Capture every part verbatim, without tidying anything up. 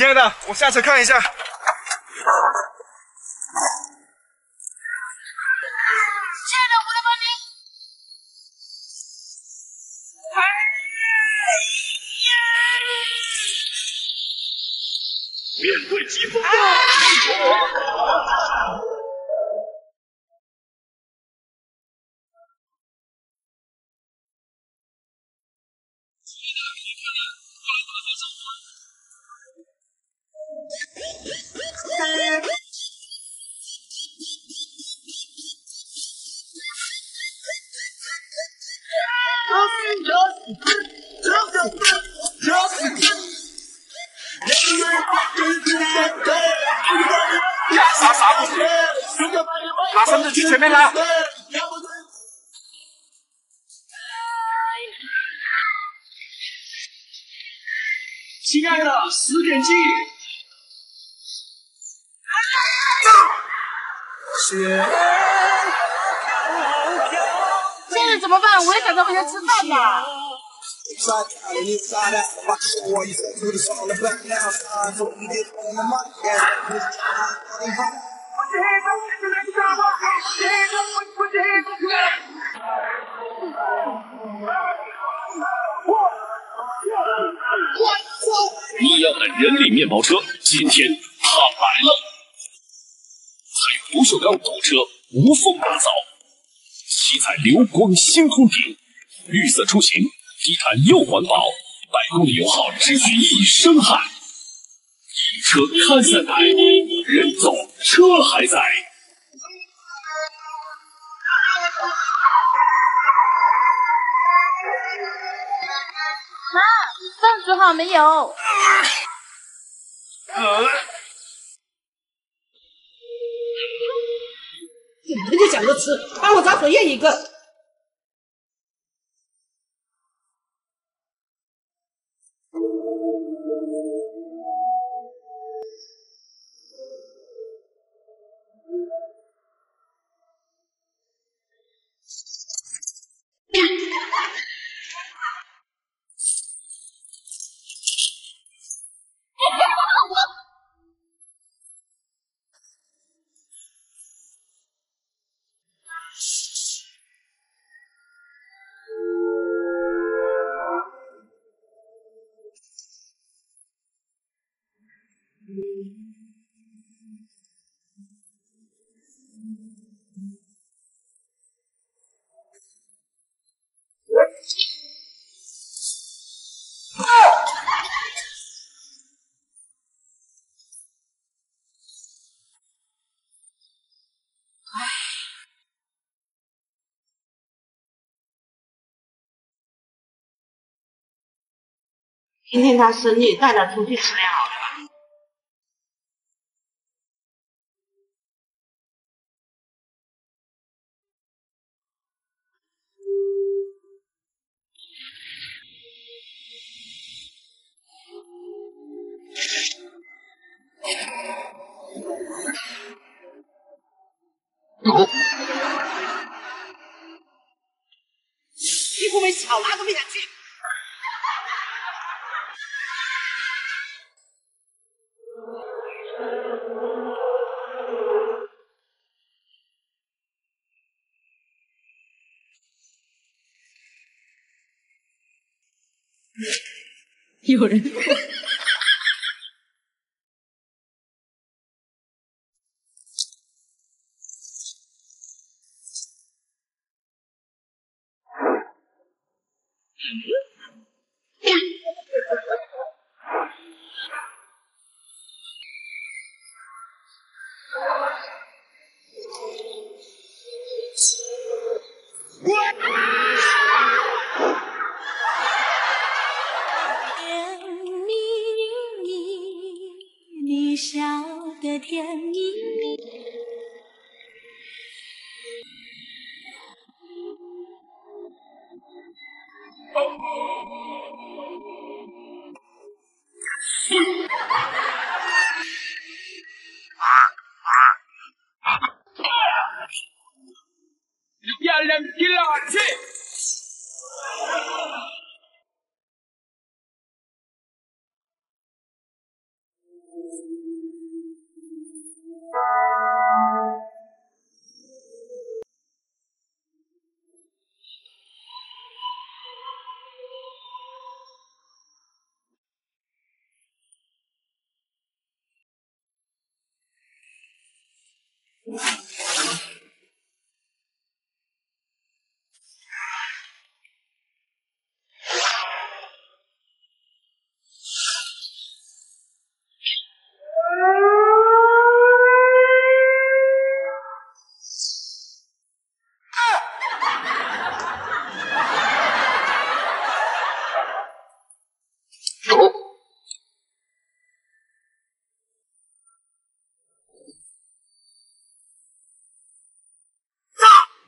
亲爱的，我下车看一下。亲爱的，我来帮您。哎呀！面对疾风。哎哎 啥啥不行，爬绳子去前面拉。 亲爱的，十点进。现在怎么办？我也想跟同学吃饭吧。你要的人力面包车，今天它来了。采不锈钢堵车，无缝打造，七彩流光星空顶，绿色出行，低碳又环保，百公里油耗只需一升汗。一车看三台，人走车还在。 饭煮好没有？人家讲着吃，帮我找左燕一个。今天他生日，带他出去吃点好的。 有人。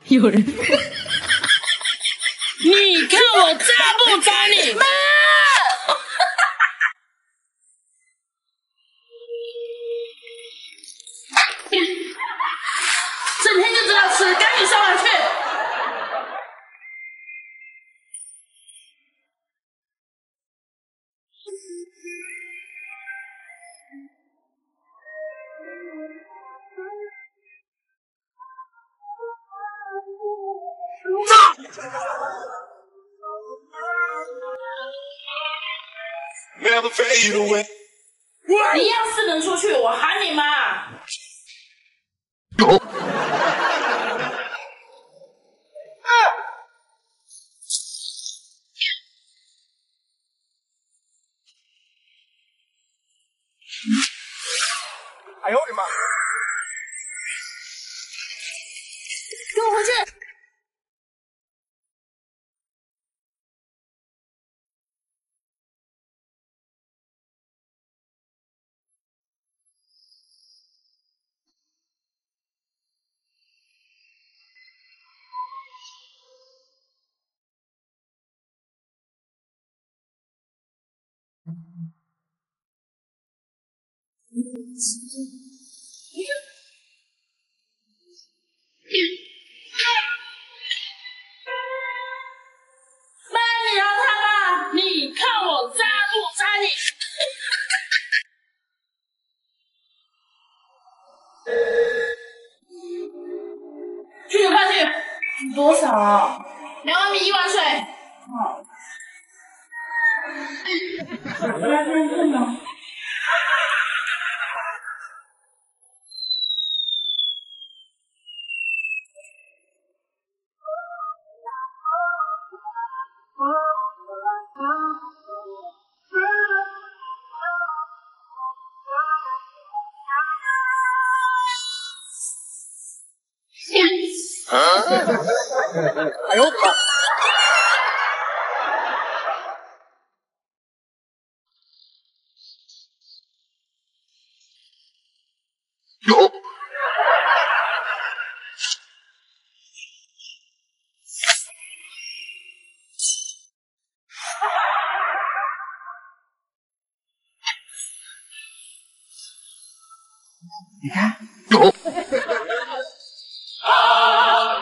有人，你看我扎不扎你？妈！整天就知道吃，赶紧上哪去！你要是能出去，我喊你妈！哦啊、哎呦我的妈！给我回去！ 妈，你饶他吧！你看我扎不扎你？去你快去！多少啊？两万米一碗水。好。我要认证了。 哎呦！有。你看，有。 哦，走。啊！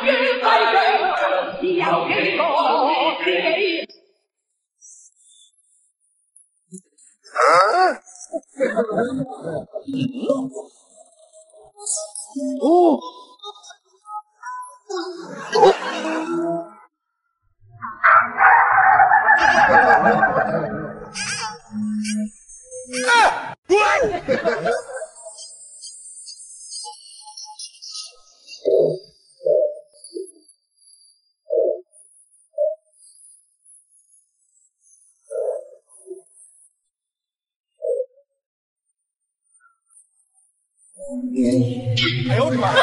滚！ 哎呦我的妈！啊！